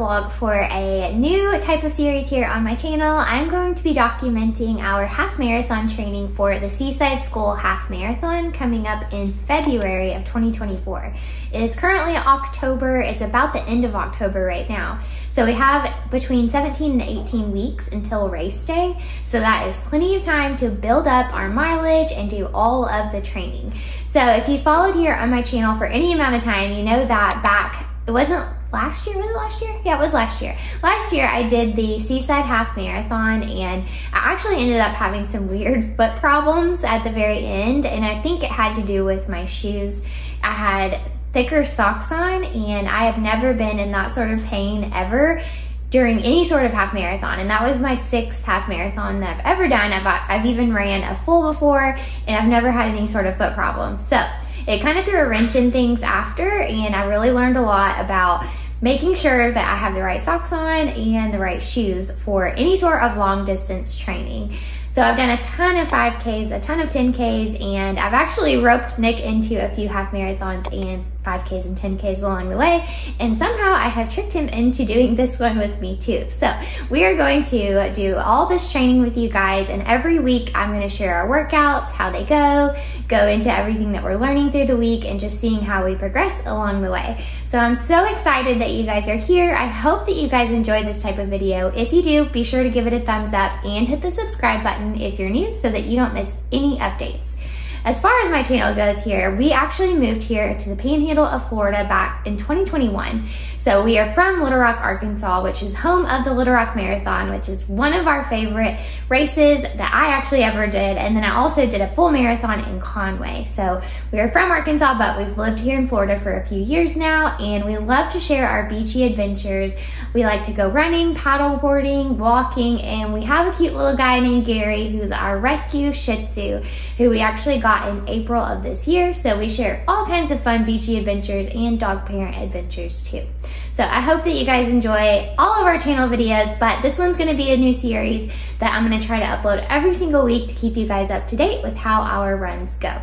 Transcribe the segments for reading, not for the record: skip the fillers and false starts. vlog for a new type of series here on my channel. I'm going to be documenting our half marathon training for the Seaside School Half Marathon coming up in February of 2024. It is currently October. It's about the end of October right now. So we have between 17 and 18 weeks until race day. So that is plenty of time to build up our mileage and do all of the training. So if you followed here on my channel for any amount of time, you know that back, it wasn't last year, was it last year? Yeah, it was last year. Last year I did the Seaside Half Marathon and I actually ended up having some weird foot problems at the very end, and I think it had to do with my shoes. I had thicker socks on and I have never been in that sort of pain ever during any sort of half marathon, and that was my 6th half marathon that I've ever done. I've even ran a full before and I've never had any sort of foot problem. So it kind of threw a wrench in things after, and I really learned a lot about making sure that I have the right socks on and the right shoes for any sort of long distance training. So I've done a ton of 5Ks, a ton of 10Ks, and I've actually roped Nick into a few half marathons and 5Ks and 10Ks along the way. And somehow I have tricked him into doing this one with me too. So we are going to do all this training with you guys, and every week I'm going to share our workouts, how they go into everything that we're learning through the week and just seeing how we progress along the way. So I'm so excited that you guys are here. I hope that you guys enjoy this type of video. If you do, be sure to give it a thumbs up and hit the subscribe button if you're new so that you don't miss any updates. As far as my channel goes here, we actually moved here to the Panhandle of Florida back in 2021. So we are from Little Rock, Arkansas, which is home of the Little Rock Marathon, which is one of our favorite races that I actually ever did. And then I also did a full marathon in Conway. So we are from Arkansas, but we've lived here in Florida for a few years now, and we love to share our beachy adventures. We like to go running, paddleboarding, walking, and we have a cute little guy named Gary, who's our rescue Shih Tzu, who we actually got in April of this year. So we share all kinds of fun beachy adventures and dog parent adventures too. So I hope that you guys enjoy all of our channel videos, but this one's going to be a new series that I'm going to try to upload every single week to keep you guys up to date with how our runs go.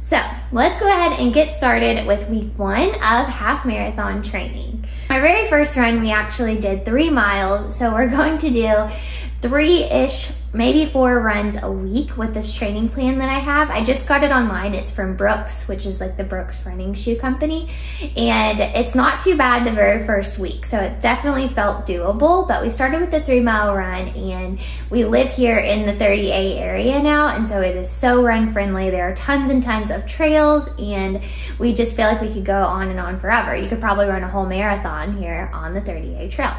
So let's go ahead and get started with week 1 of half marathon training. My very first run, we actually did 3 miles. So we're going to do 3-ish, maybe 4 runs a week with this training plan that I have. I just got it online. It's from Brooks, which is like the Brooks running shoe company. And it's not too bad the very first week. So it definitely felt doable, but we started with the 3-mile run, and we live here in the 30A area now. And so it is so run friendly. There are tons and tons of trails, and we just feel like we could go on and on forever. You could probably run a whole marathon here on the 30A trail.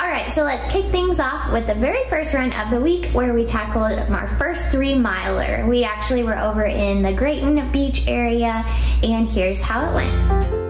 All right, so let's kick things off with the very first run of the week, where we tackled our first 3-miler. We actually were over in the Grayton Beach area, and here's how it went.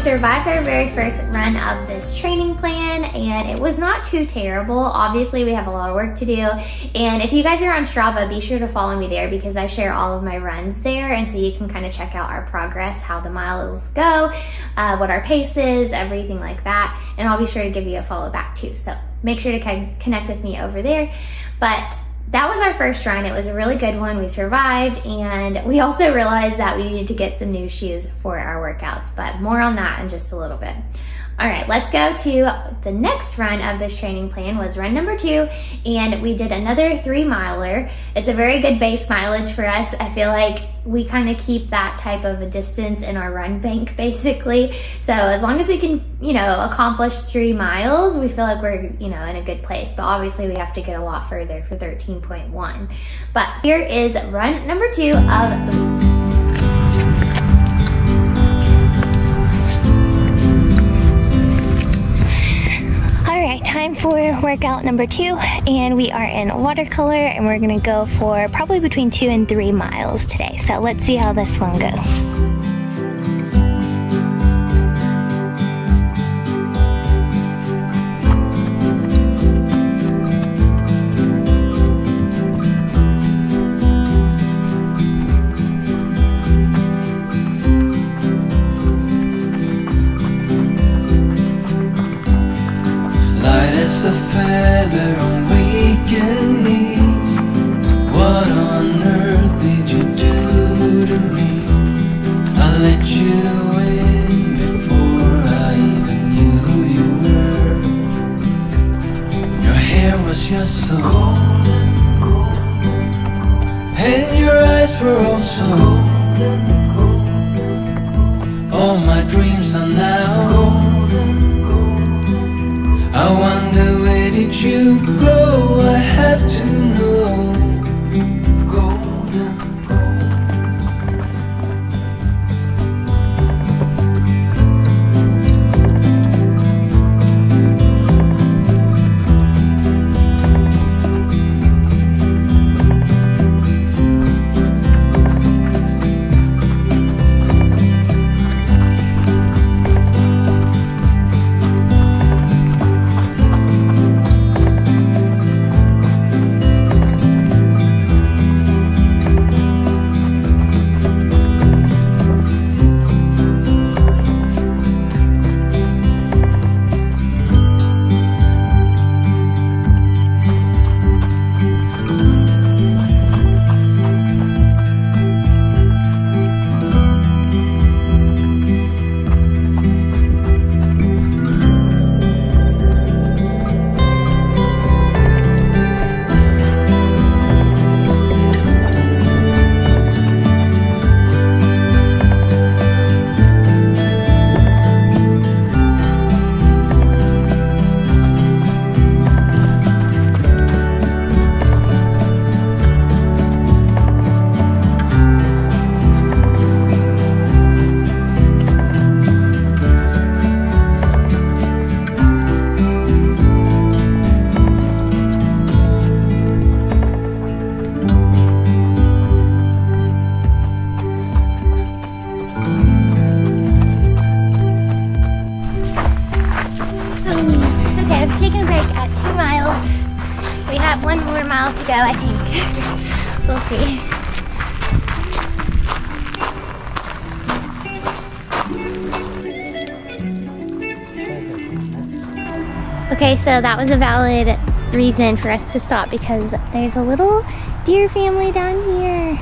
Survived our very first run of this training plan, and it was not too terrible. Obviously we have a lot of work to do, and if you guys are on Strava, be sure to follow me there because I share all of my runs there, and so you can kind of check out our progress, how the miles go, what our pace is, everything like that, and I'll be sure to give you a follow back too, so make sure to kind of connect with me over there. But that was our first run. It was a really good one. We survived, and we also realized that we needed to get some new shoes for our workouts, but more on that in just a little bit. All right, let's go to the next run of this training plan, was run number 2, and we did another 3-miler. It's a very good base mileage for us. I feel like we kind of keep that type of a distance in our run bank basically. So as long as we can, you know, accomplish 3 miles, we feel like we're, you know, in a good place, but obviously we have to get a lot further for 13.1. But here is run number 2 of the for workout number 2, and we are in watercolor, and we're gonna go for probably between 2 and 3 miles today. So let's see how this one goes. A feather on weakened knees. What on earth did you do to me? I let you in before I even knew who you were. Your hair was your soul, and your eyes were also. All my dreams are now. I wonder where did you go? I have to know. I think. We'll see. Okay, so that was a valid reason for us to stop because there's a little deer family down here.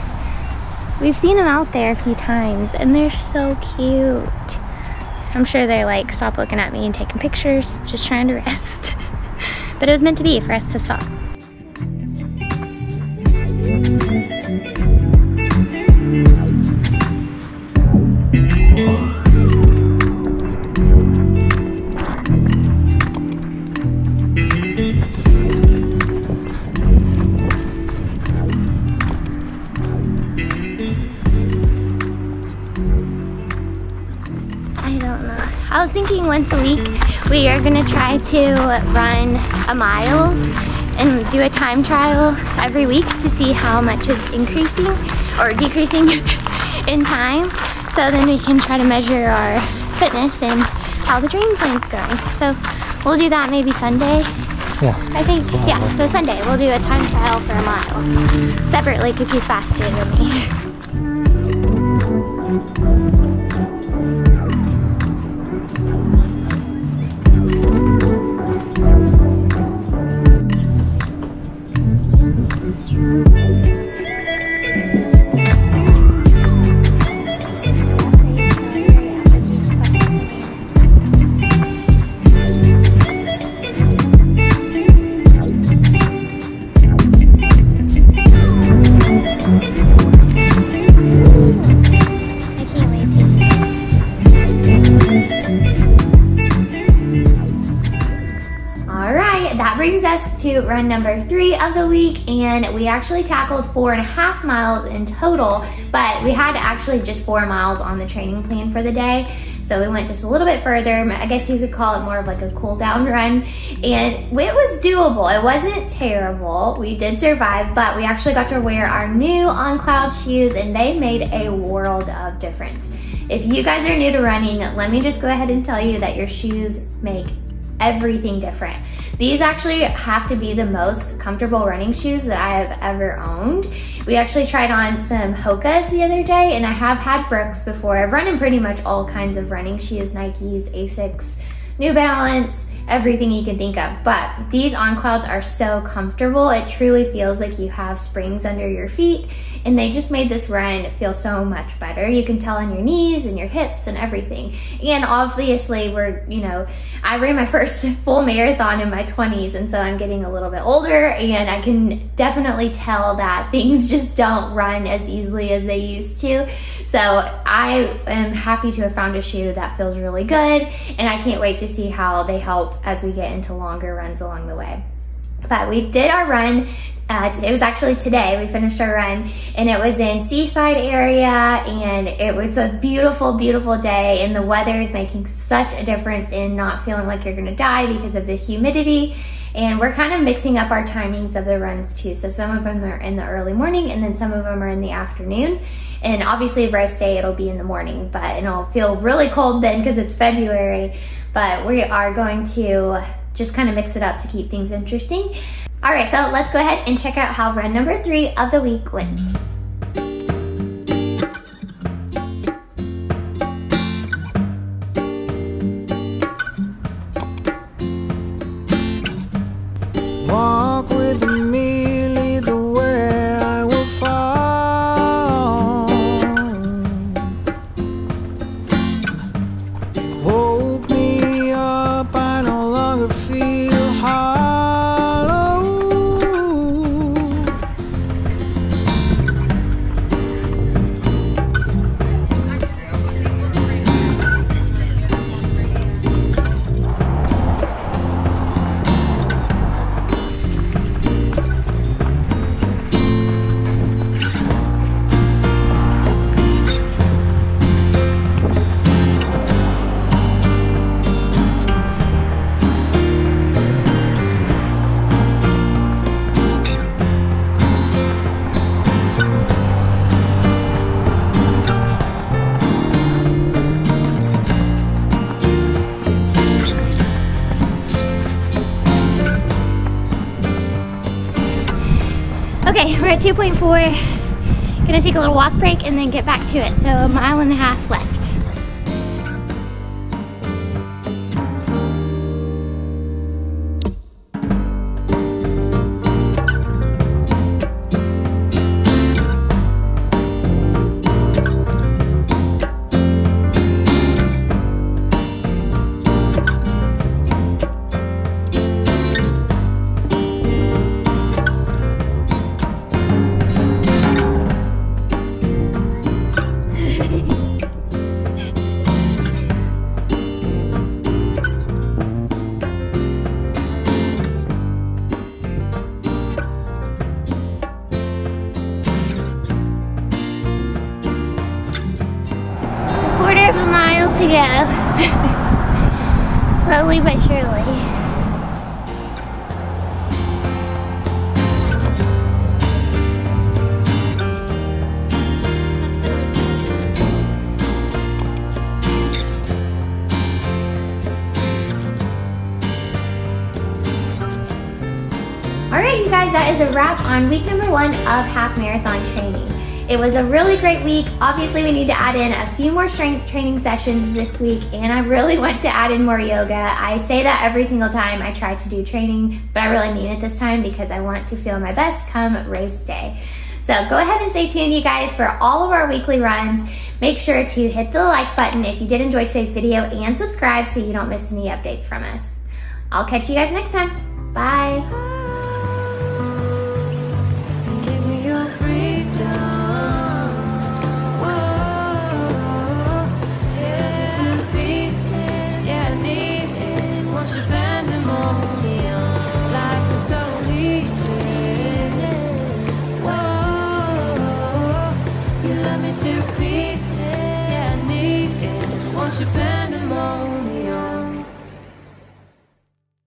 We've seen them out there a few times and they're so cute. I'm sure they're like, stop looking at me and taking pictures, just trying to rest. But it was meant to be for us to stop. I was thinking once a week we are gonna try to run a mile and do a time trial every week to see how much it's increasing or decreasing in time, so then we can try to measure our fitness and how the training plan's going. So we'll do that maybe Sunday. Yeah. I think, yeah, so Sunday we'll do a time trial for a mile separately because he's faster than me. run number 3 of the week, and we actually tackled 4.5 miles in total, but we had actually just 4 miles on the training plan for the day. So we went just a little bit further. I guess you could call it more of like a cool down run, and it was doable. It wasn't terrible. We did survive, but we actually got to wear our new On Cloud shoes, and they made a world of difference. If you guys are new to running, let me just go ahead and tell you that your shoes make everything different. These actually have to be the most comfortable running shoes that I have ever owned. We actually tried on some Hokas the other day, and I have had Brooks before. I've run in pretty much all kinds of running shoes, Nikes, Asics, New Balance, everything you can think of, but these On Clouds are so comfortable. It truly feels like you have springs under your feet, and they just made this run feel so much better. You can tell on your knees and your hips and everything. And obviously we're, you know, I ran my first full marathon in my 20s, and so I'm getting a little bit older, and I can definitely tell that things just don't run as easily as they used to. So I am happy to have found a shoe that feels really good, and I can't wait to see how they help as we get into longer runs along the way. But we did our run, it was actually today, we finished our run, and it was in Seaside area, and it was a beautiful, beautiful day, and the weather is making such a difference in not feeling like you're gonna die because of the humidity. And we're kind of mixing up our timings of the runs too. So some of them are in the early morning, and then some of them are in the afternoon. And obviously rest day, it'll be in the morning, but it'll feel really cold then because it's February. But we are going to just kind of mix it up to keep things interesting. All right, so let's go ahead and check out how run number 3 of the week went. Okay, we're at 2.4, gonna take a little walk break and then get back to it, so 1.5 miles left. To go. Slowly but surely. Alright you guys, that is a wrap on week number 1 of half marathon training. It was a really great week. Obviously, we need to add in a few more strength training sessions this week, and I really want to add in more yoga. I say that every single time I try to do training, but I really mean it this time because I want to feel my best come race day. So go ahead and stay tuned, you guys, for all of our weekly runs. Make sure to hit the like button if you did enjoy today's video, and subscribe so you don't miss any updates from us. I'll catch you guys next time. Bye.